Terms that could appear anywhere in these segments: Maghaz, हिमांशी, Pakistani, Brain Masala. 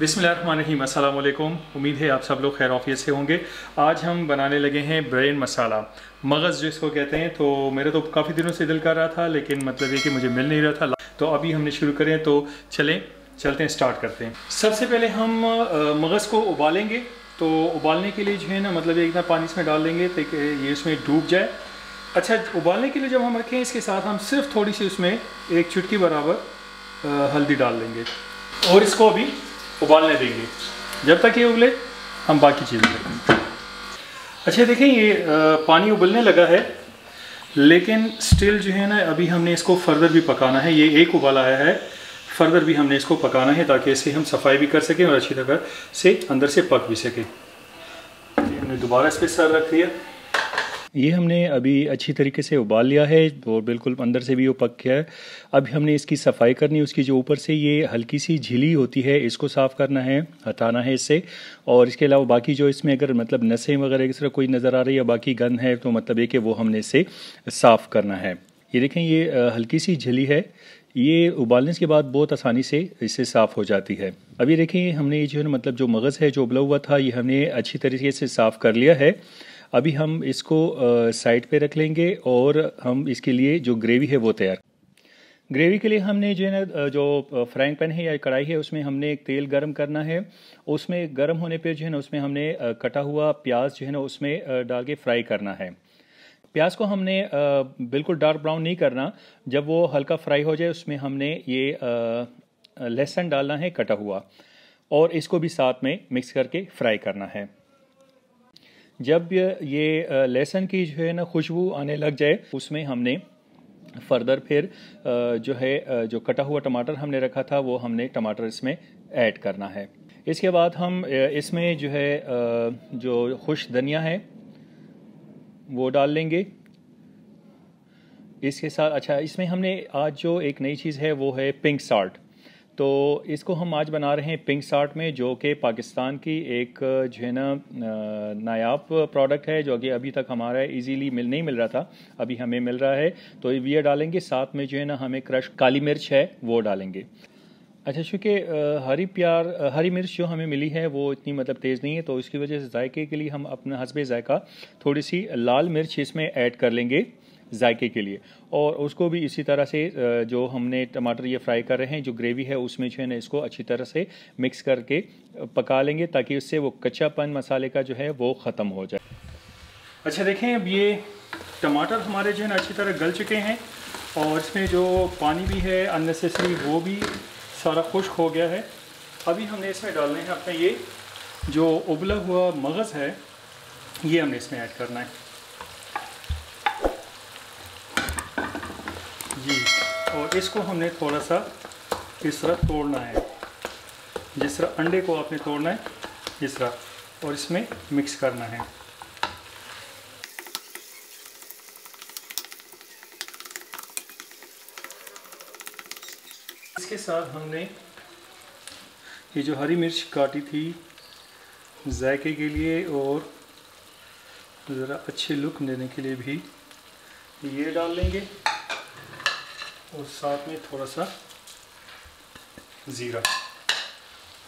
बिस्मिल्लाहिर्रहमानिर्रहीम, अस्सलाम वालेकुम। उम्मीद है आप सब लोग खैर आफियत से होंगे। आज हम बनाने लगे हैं ब्रेन मसाला, मगज़ जिसको कहते हैं। तो मेरे तो काफ़ी दिनों से दिल कर रहा था, लेकिन मतलब ये कि मुझे मिल नहीं रहा था। तो अभी हमने शुरू करें, तो चलते हैं स्टार्ट करते हैं। सबसे पहले हम मगज़ को उबालेंगे। तो उबालने के लिए जो है ना, मतलब ये इतना पानी इसमें डाल देंगे ताकि ये इसमें डूब जाए। अच्छा, उबालने के लिए जब हम रखें, इसके साथ हम सिर्फ थोड़ी सी उसमें एक चुटकी बराबर हल्दी डाल देंगे और इसको अभी उबालने देंगे जब तक ये उबले। हम बाकी चीज़ें देखें। अच्छा देखें, ये पानी उबलने लगा है, लेकिन स्टिल जो है ना, अभी हमने इसको फर्दर भी पकाना है। ये एक उबाल आया है, फर्दर भी हमने इसको पकाना है ताकि इसे हम सफाई भी कर सकें और अच्छी तरह से अंदर से पक भी सके। हमने दोबारा इस पर सर रख दिया। ये हमने अभी अच्छी तरीके से उबाल लिया है और बिल्कुल अंदर से भी वो पक गया है। अभी हमने इसकी सफाई करनी है। उसकी जो ऊपर से ये हल्की सी झिली होती है, इसको साफ़ करना है, हटाना है इससे। और इसके अलावा बाकी जो इसमें अगर मतलब नसें वगैरह इस तरह कोई नज़र आ रही है, बाकी गंद है, तो मतलब ये कि वो हमने इसे साफ़ करना है। ये देखें, ये हल्की सी झिली है, ये उबालने के बाद बहुत आसानी से इससे साफ़ हो जाती है। अभी देखें, हमने ये जो है ना, मतलब जो मगज़ है जो उबला हुआ था, ये हमने अच्छी तरीके से साफ़ कर लिया है। अभी हम इसको साइड पे रख लेंगे और हम इसके लिए जो ग्रेवी है वो तैयार। ग्रेवी के लिए हमने जो है ना, जो फ्राइंग पैन है या कढ़ाई है, उसमें हमने तेल गर्म करना है। उसमें गर्म होने पे जो है ना, उसमें हमने कटा हुआ प्याज जो है ना, उसमें डाल के फ्राई करना है। प्याज को हमने बिल्कुल डार्क ब्राउन नहीं करना। जब वो हल्का फ्राई हो जाए, उसमें हमने ये लहसुन डालना है कटा हुआ, और इसको भी साथ में मिक्स करके फ्राई करना है। जब ये लहसुन की जो है ना खुशबू आने लग जाए, उसमें हमने फर्दर फिर जो है जो कटा हुआ टमाटर हमने रखा था, वो हमने टमाटर इसमें ऐड करना है। इसके बाद हम इसमें जो है जो खुश धनिया है वो डाल लेंगे इसके साथ। अच्छा, इसमें हमने आज जो एक नई चीज़ है वो है पिंक साल्ट। तो इसको हम आज बना रहे हैं पिंक साल्ट में, जो कि पाकिस्तान की एक जो है ना नायाब प्रोडक्ट है, जो कि अभी तक हमारा इजीली नहीं मिल रहा था, अभी हमें मिल रहा है। तो ये डालेंगे, साथ में जो है ना हमें क्रश काली मिर्च है वो डालेंगे। अच्छा, चूँकि हरी मिर्च जो हमें मिली है वो इतनी मतलब तेज़ नहीं है, तो इसकी वजह से जायके के लिए हम अपना हस्बे जायका थोड़ी सी लाल मिर्च इसमें ऐड कर लेंगे जायके के लिए। और उसको भी इसी तरह से जो हमने टमाटर ये फ्राई कर रहे हैं, जो ग्रेवी है उसमें जो है ना, इसको अच्छी तरह से मिक्स करके पका लेंगे ताकि उससे वो कच्चापन मसाले का जो है वो ख़त्म हो जाए। अच्छा देखें, अब ये टमाटर हमारे जो है ना अच्छी तरह गल चुके हैं और इसमें जो पानी भी है अननेसेसरी वो भी सारा खुश्क हो गया है। अभी हमने इसमें डालने हैं अपना ये जो उबला हुआ मगज़ है, ये हमने इसमें ऐड करना है जी। और इसको हमने थोड़ा सा इस तरह तोड़ना है, जिस तरह अंडे को आपने तोड़ना है इस तरह, और इसमें मिक्स करना है। इसके साथ हमने ये जो हरी मिर्च काटी थी जायके के लिए और ज़रा अच्छे लुक देने के लिए भी ये डाल लेंगे, और साथ में थोड़ा सा ज़ीरा,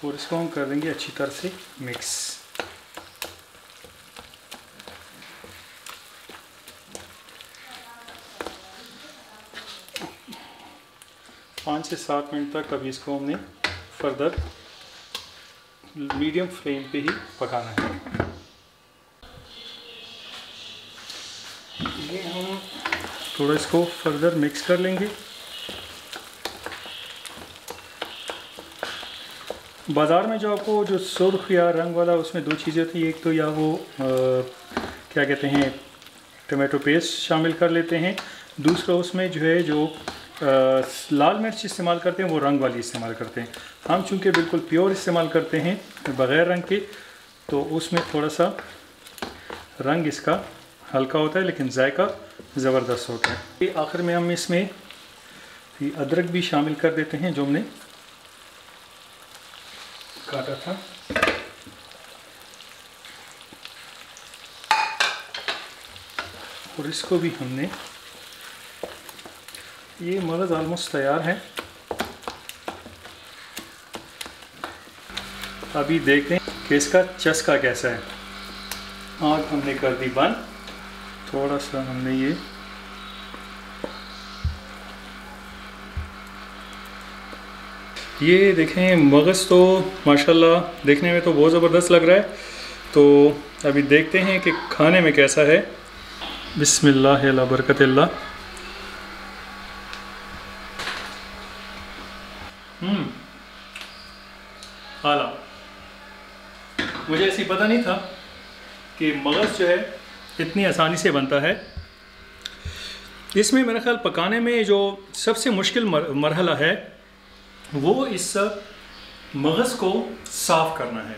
और इसको हम कर देंगे अच्छी तरह से मिक्स। पाँच से सात मिनट तक अभी इसको हमने फर्दर मीडियम फ्लेम पे ही पकाना है। ये हम थोड़ा इसको फर्दर मिक्स कर लेंगे। बाज़ार में जो आपको जो सुर्ख या रंग वाला, उसमें दो चीज़ें होती हैं, एक तो या वो क्या कहते हैं टमाटो पेस्ट शामिल कर लेते हैं, दूसरा उसमें जो है जो लाल मिर्च इस्तेमाल करते हैं वो रंग वाली इस्तेमाल करते हैं। हम चूँकि बिल्कुल प्योर इस्तेमाल करते हैं बग़ैर रंग के, तो उसमें थोड़ा सा रंग इसका हल्का होता है लेकिन जायका ज़बरदस्त होता है। ये आखिर में हम इसमें ये अदरक भी शामिल कर देते हैं जो हमने काटा था। और इसको भी हमने, ये मगज़ ऑलमोस्ट तैयार है। अभी देखते हैं कि इसका चस्का कैसा है। आग हमने कर दी बंद, थोड़ा सा हमने ये देखें मगज़ तो माशाल्लाह देखने में तो बहुत ज़बरदस्त लग रहा है। तो अभी देखते हैं कि खाने में कैसा है। बिस्मिल्लाह ला बरकतिल्लाह। आला, मुझे ऐसी पता नहीं था कि मगज़ जो है इतनी आसानी से बनता है। इसमें मेरा ख्याल पकाने में जो सबसे मुश्किल मरहला है वो इस मगज़ को साफ़ करना है।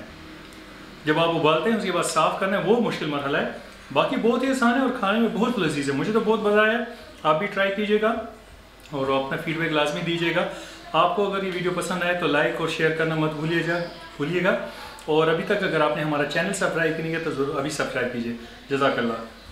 जब आप उबालते हैं उसके बाद साफ़ करना है, वो मुश्किल मरहला है। बाकी बहुत ही आसान है और खाने में बहुत लजीज है। मुझे तो बहुत मज़ा आया, आप भी ट्राई कीजिएगा और अपना फीडबैक लाजमी दीजिएगा। आपको अगर ये वीडियो पसंद आए तो लाइक और शेयर करना मत भूलिएगा। और अभी तक अगर आपने हमारा चैनल सब्सक्राइब नहीं किया तो ज़रूर अभी सब्सक्राइब कीजिए। जज़ाकल्लाह।